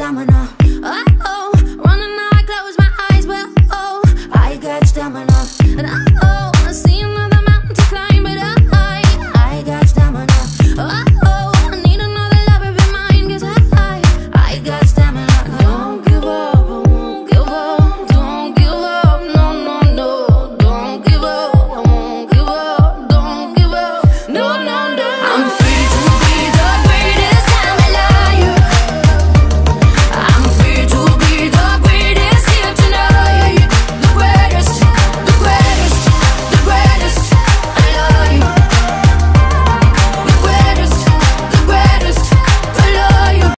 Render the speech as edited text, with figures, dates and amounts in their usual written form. stamina.